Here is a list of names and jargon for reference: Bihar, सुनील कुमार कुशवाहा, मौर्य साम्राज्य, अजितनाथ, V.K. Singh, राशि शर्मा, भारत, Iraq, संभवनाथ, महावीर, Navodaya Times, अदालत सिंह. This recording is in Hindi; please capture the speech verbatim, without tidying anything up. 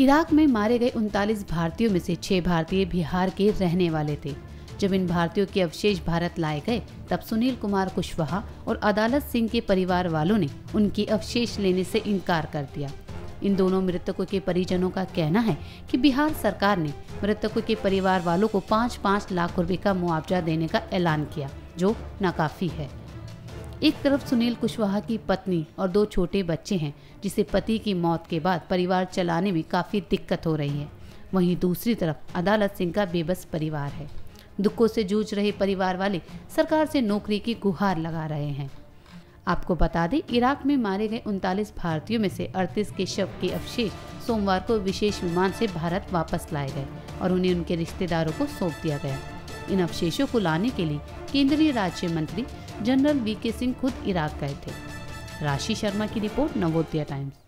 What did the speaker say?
इराक में मारे गए उनतालीस भारतीयों में से छह भारतीय बिहार के रहने वाले थे। जब इन भारतीयों के अवशेष भारत लाए गए तब सुनील कुमार कुशवाहा और अदालत सिंह के परिवार वालों ने उनके अवशेष लेने से इनकार कर दिया। इन दोनों मृतकों के परिजनों का कहना है कि बिहार सरकार ने मृतकों के परिवार वालों को पाँच पाँच लाख रुपए का मुआवजा देने का ऐलान किया, जो नाकाफी है। एक तरफ सुनील कुशवाहा की पत्नी और दो छोटे बच्चे हैं, जिसे पति की मौत के बाद परिवार चलाने में काफ़ी दिक्कत हो रही है। वहीं दूसरी तरफ अदालत सिंह का बेबस परिवार है। दुखों से जूझ रहे परिवार वाले सरकार से नौकरी की गुहार लगा रहे हैं। आपको बता दें, इराक में मारे गए उनतालीस भारतीयों में से अड़तीस के शव के अवशेष सोमवार को विशेष विमान से भारत वापस लाए गए और उन्हें उनके रिश्तेदारों को सौंप दिया गया। इन अवशेषों को लाने के लिए केंद्रीय राज्य मंत्री जनरल वी के सिंह खुद इराक गए थे। राशि शर्मा की रिपोर्ट, नवोदय टाइम्स।